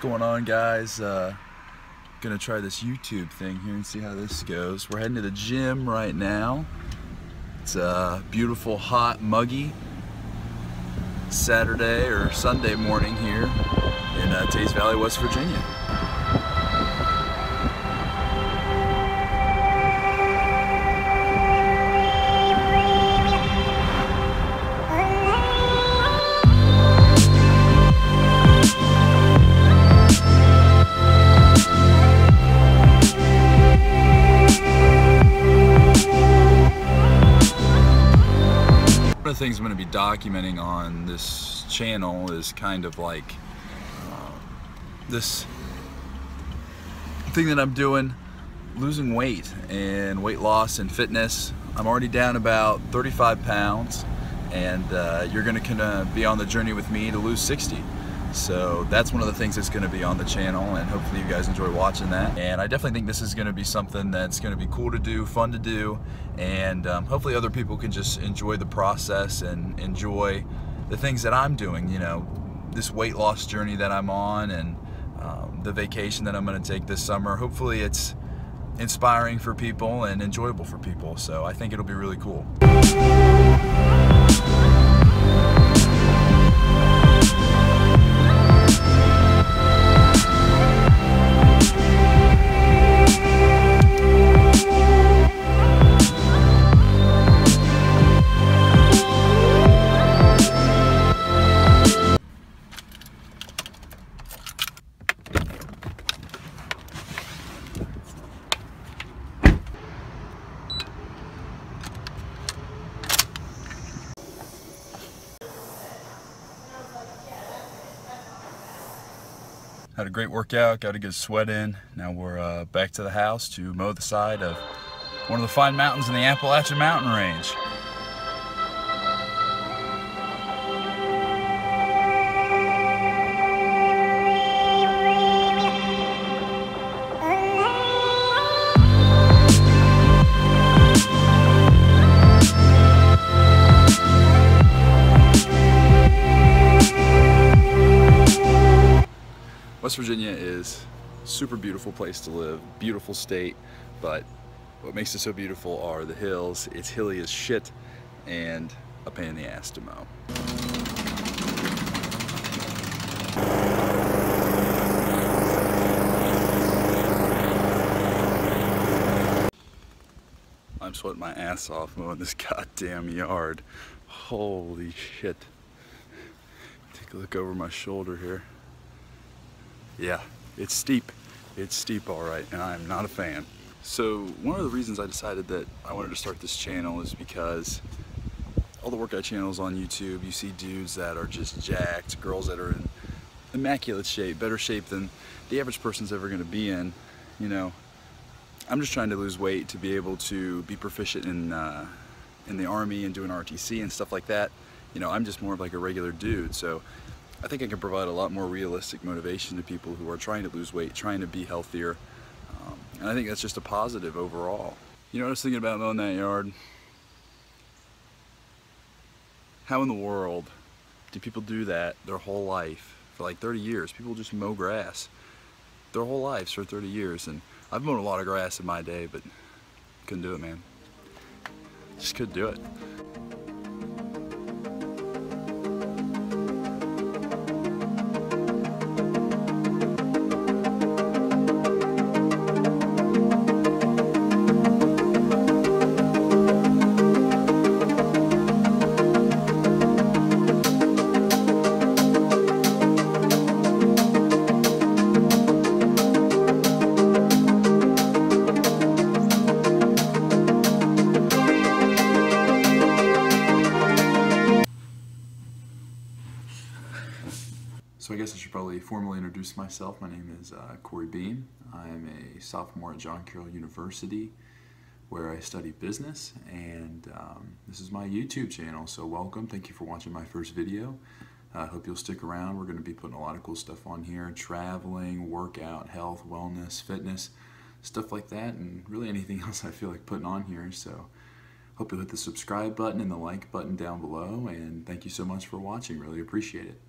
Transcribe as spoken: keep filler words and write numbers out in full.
What's going on, guys? Uh, gonna try this YouTube thing here and see how this goes. We're heading to the gym right now. It's a beautiful, hot, muggy Saturday or Sunday morning here in uh, Tazewell Valley, West Virginia. One of the things I'm going to be documenting on this channel is kind of like uh, this thing that I'm doing, losing weight and weight loss and fitness. I'm already down about thirty-five pounds, and uh, you're going to be on the journey with me to lose sixty. So that's one of the things that's going to be on the channel, and hopefully you guys enjoy watching that. And I definitely think this is going to be something that's going to be cool to do, fun to do, and um, hopefully other people can just enjoy the process and enjoy the things that I'm doing, you know, this weight loss journey that I'm on, and um, the vacation that I'm going to take this summer. Hopefully it's inspiring for people and enjoyable for people, so I think it'll be really cool. Had a great workout, got a good sweat in. Now we're uh, back to the house to mow the side of one of the fine mountains in the Appalachian Mountain Range. West Virginia is a super beautiful place to live, beautiful state, but what makes it so beautiful are the hills. It's hilly as shit and a pain in the ass to mow. I'm sweating my ass off mowing this goddamn yard. Holy shit. Take a look over my shoulder here. Yeah, it's steep. It's steep, all right, and I'm not a fan. So one of the reasons I decided that I wanted to start this channel is because all the workout channels on YouTube, you see dudes that are just jacked, girls that are in immaculate shape, better shape than the average person's ever gonna be in, you know. I'm just trying to lose weight to be able to be proficient in, uh, in the Army and doing R O T C and stuff like that. You know, I'm just more of like a regular dude, so I think I can provide a lot more realistic motivation to people who are trying to lose weight, trying to be healthier, um, and I think that's just a positive overall. You know what I was thinking about mowing that yard? How in the world do people do that their whole life for like thirty years? People just mow grass their whole lives for thirty years, and I've mowed a lot of grass in my day, but couldn't do it, man. Just couldn't do it. So I guess I should probably formally introduce myself. My name is uh, Corey Beam. I am a sophomore at John Carroll University, where I study business, and um, this is my YouTube channel, so welcome. Thank you for watching my first video. I uh, hope you'll stick around. We're going to be putting a lot of cool stuff on here, traveling, workout, health, wellness, fitness, stuff like that, and really anything else I feel like putting on here. So hope you'll hit the subscribe button and the like button down below, and thank you so much for watching. Really appreciate it.